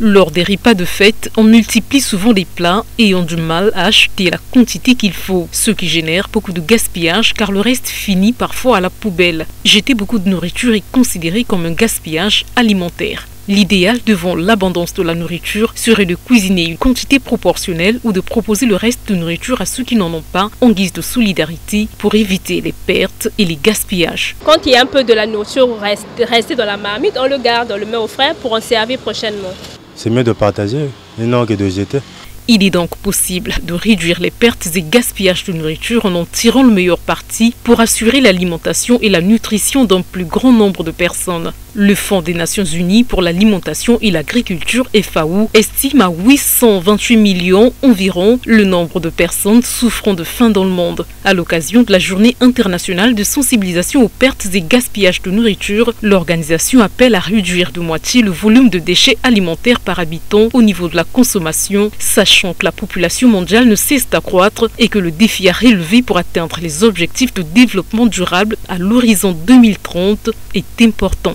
Lors des repas de fête, on multiplie souvent les plats et ont du mal à acheter la quantité qu'il faut, ce qui génère beaucoup de gaspillage car le reste finit parfois à la poubelle. Jeter beaucoup de nourriture est considéré comme un gaspillage alimentaire. L'idéal devant l'abondance de la nourriture serait de cuisiner une quantité proportionnelle ou de proposer le reste de nourriture à ceux qui n'en ont pas en guise de solidarité pour éviter les pertes et les gaspillages. Quand il y a un peu de la nourriture restée dans la marmite, on le garde, on le met aux frères pour en servir prochainement. C'est mieux de partager et non que de jeter. Il est donc possible de réduire les pertes et gaspillages de nourriture en tirant le meilleur parti pour assurer l'alimentation et la nutrition d'un plus grand nombre de personnes. Le Fonds des Nations Unies pour l'alimentation et l'agriculture, FAO, estime à 828 millions environ le nombre de personnes souffrant de faim dans le monde. À l'occasion de la Journée internationale de sensibilisation aux pertes et gaspillages de nourriture, l'organisation appelle à réduire de moitié le volume de déchets alimentaires par habitant au niveau de la consommation, sachant que la population mondiale ne cesse d'accroître et que le défi à relever pour atteindre les objectifs de développement durable à l'horizon 2030 est important.